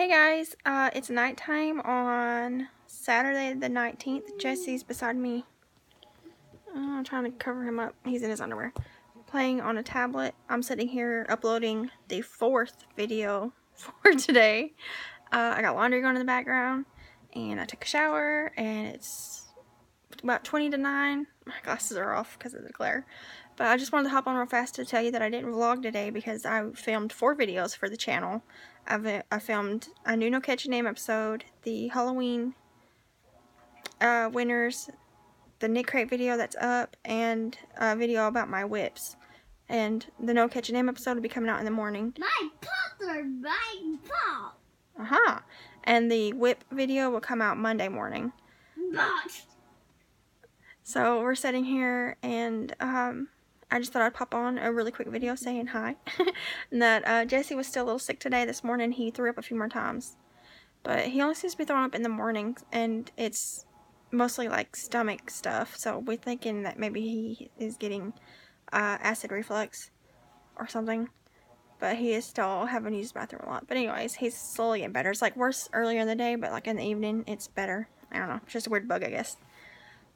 Hey guys, it's nighttime on Saturday the 19th. Jesse's beside me. I'm trying to cover him up. He's in his underwear. Playing on a tablet. I'm sitting here uploading the fourth video for today. I got laundry going in the background. And I took a shower. And it's about 20 to 9. My glasses are off because of the glare. But I just wanted to hop on real fast to tell you that I didn't vlog today because I filmed 4 videos for the channel. I filmed a new No Catchy Name episode, the Halloween winners, the Knit Crate video that's up, and a video about my whips. And the No Catchy Name episode will be coming out in the morning. My pups are biting paw. Uh-huh. And the whip video will come out Monday morning. But. So we're sitting here, and I just thought I'd pop on a really quick video saying hi. And that Jesse was still a little sick today. This morning he threw up a few more times. But he only seems to be throwing up in the morning, and it's mostly like stomach stuff. So we're thinking that maybe he is getting acid reflux or something. But he is still having used the bathroom a lot. But anyways, he's slowly getting better. It's like worse earlier in the day, but like in the evening it's better. I don't know. It's just a weird bug, I guess.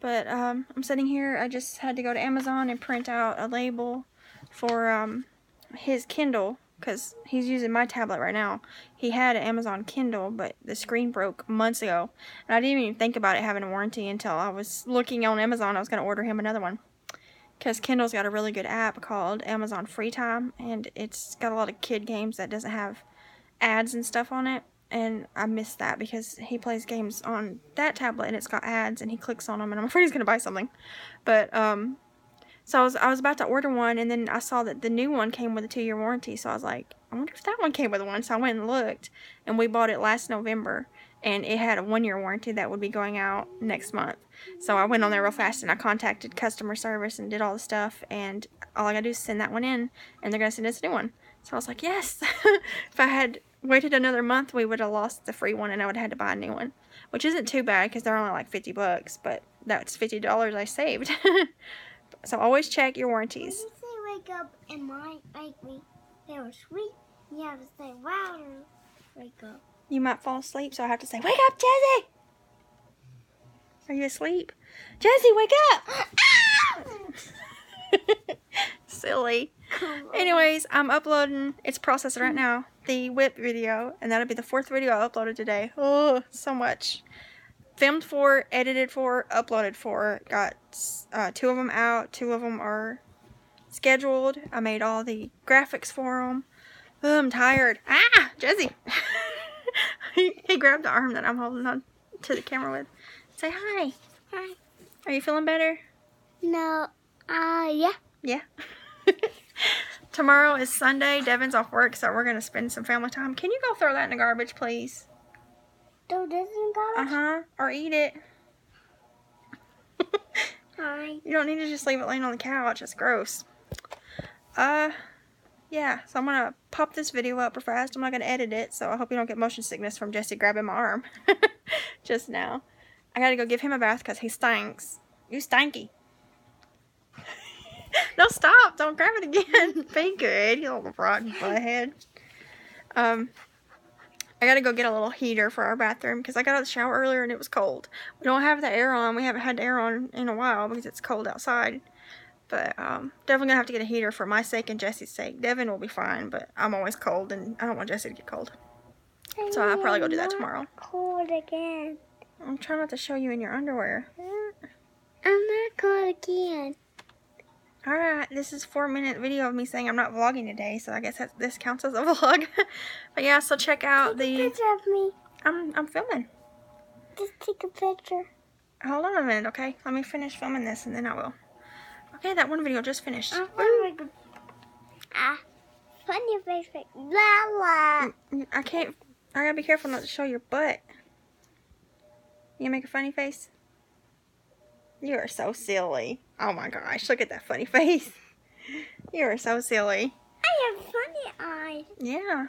But I'm sitting here. I just had to go to Amazon and print out a label for his Kindle, because he's using my tablet right now. He had an Amazon Kindle, but the screen broke months ago. And I didn't even think about it having a warranty until I was looking on Amazon. I was going to order him another one, because Kindle's got a really good app called Amazon Free Time. And it's got a lot of kid games that doesn't have ads and stuff on it. And I miss that because he plays games on that tablet and it's got ads and he clicks on them and I'm afraid he's going to buy something. But, so I was about to order one, and then I saw that the new one came with a 2-year warranty. So I was like, I wonder if that one came with one. So I went and looked, and we bought it last November, and it had a 1-year warranty that would be going out next month. So I went on there real fast and I contacted customer service and did all the stuff, and all I got to do is send that one in and they're going to send us a new one. So I was like, yes. If I had waited another month, we would have lost the free one and I would have had to buy a new one, which isn't too bad because they're only like $50, but that's $50 I saved. So always check your warranties. When you say wake up and make me feel sweet, you have to say louder, wake up. You might fall asleep, so I have to say, wake up, Jesse! Are you asleep? Jesse, wake up! Silly. Anyways, I'm uploading, it's processed right now, the whip video, and that'll be the 4th video I uploaded today. Oh, so much. Filmed for, edited for, uploaded for. Got 2 of them out, 2 of them are scheduled. I made all the graphics for them. Oh, I'm tired. Ah, Jesse. He grabbed the arm that I'm holding on to the camera with. Say hi. Hi. Are you feeling better? No. Yeah. Yeah. Tomorrow is Sunday. Devin's off work, so we're going to spend some family time. Can you go throw that in the garbage, please? Throw this in the garbage? Uh-huh. Or eat it. Hi. You don't need to just leave it laying on the couch. It's gross. Yeah, so I'm going to pop this video up real fast. I'm not going to edit it, so I hope you don't get motion sickness from Jesse grabbing my arm just now. I got to go give him a bath because he stinks. You stinky. No, stop. Don't grab it again. Be good, you little rotten butthead. I gotta go get a little heater for our bathroom because I got out of the shower earlier and it was cold. We don't have the air on. We haven't had the air on in a while because it's cold outside. But definitely gonna have to get a heater for my sake and Jesse's sake. Devin will be fine, but I'm always cold and I don't want Jesse to get cold. So I'll probably go do that tomorrow. Cold again. I'm trying not to show you in your underwear. I'm not cold again. Alright, this is a 4-minute video of me saying I'm not vlogging today, so I guess this counts as a vlog. But yeah, so check out the... Take a picture of me. I'm filming. Just take a picture. Hold on a minute, okay? Let me finish filming this, and then I will. Okay, that one video just finished. Funny face. La la. I can't... I gotta be careful not to show your butt. You make a funny face? You are so silly. Oh my gosh, look at that funny face. You are so silly. I have funny eyes. Yeah.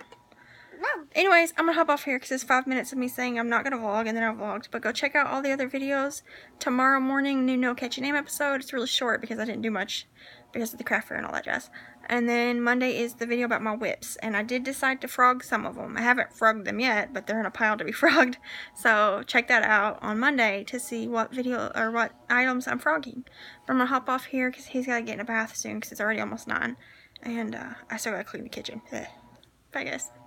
No. Anyways, I'm going to hop off here because it's 5 minutes of me saying I'm not going to vlog and then I vlogged. But go check out all the other videos. Tomorrow morning, new No Catchy Name episode. It's really short because I didn't do much because of the craft fair and all that jazz. And then Monday is the video about my whips. And I did decide to frog some of them. I haven't frogged them yet, but they're in a pile to be frogged. So check that out on Monday to see what video or what items I'm frogging. But I'm going to hop off here because he's got to get in a bath soon because it's already almost 9. And I still got to clean the kitchen. Bye guys.